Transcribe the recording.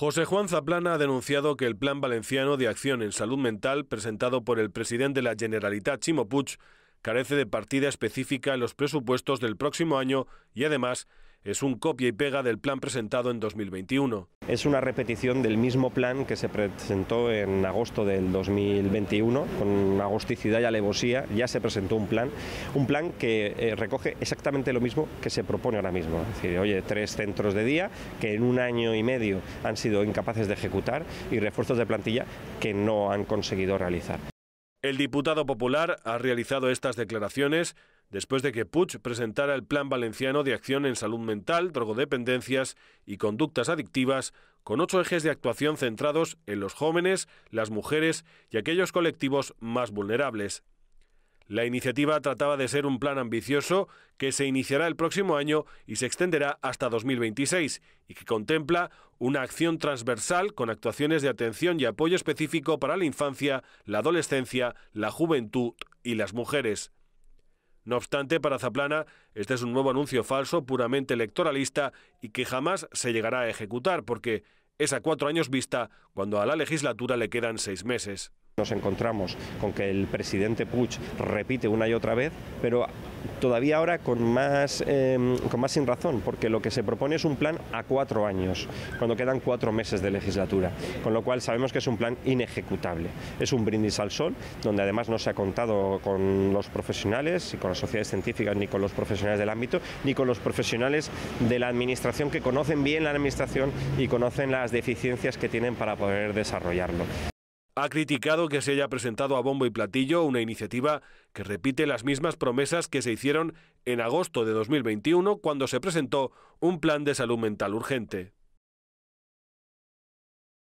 José Juan Zaplana ha denunciado que el Plan Valenciano de Acción en Salud Mental, presentado por el presidente de la Generalitat, Ximo Puig, carece de partida específica en los presupuestos del próximo año y, además, es un copia y pega del plan presentado en 2021. Es una repetición del mismo plan que se presentó en agosto del 2021, con agosticidad y alevosía. Ya se presentó un plan que recoge exactamente lo mismo que se propone ahora mismo. Es decir, oye, 3 centros de día que en un año y medio han sido incapaces de ejecutar y refuerzos de plantilla que no han conseguido realizar. El diputado popular ha realizado estas declaraciones después de que Puig presentara el Plan Valenciano de Acción en Salud Mental, Drogodependencias y Conductas Adictivas, con 8 ejes de actuación centrados en los jóvenes, las mujeres y aquellos colectivos más vulnerables. La iniciativa trataba de ser un plan ambicioso que se iniciará el próximo año y se extenderá hasta 2026 y que contempla una acción transversal con actuaciones de atención y apoyo específico para la infancia, la adolescencia, la juventud y las mujeres. No obstante, para Zaplana, este es un nuevo anuncio falso, puramente electoralista y que jamás se llegará a ejecutar porque es a 4 años vista cuando a la legislatura le quedan 6 meses. Nos encontramos con que el presidente Puig repite una y otra vez, pero todavía ahora con más sin razón, porque lo que se propone es un plan a 4 años, cuando quedan 4 meses de legislatura, con lo cual sabemos que es un plan inejecutable. Es un brindis al sol, donde además no se ha contado con los profesionales, ni con las sociedades científicas, ni con los profesionales del ámbito, ni con los profesionales de la administración que conocen bien la administración y conocen las deficiencias que tienen para poder desarrollarlo. Ha criticado que se haya presentado a bombo y platillo una iniciativa que repite las mismas promesas que se hicieron en agosto de 2021 cuando se presentó un plan de salud mental urgente.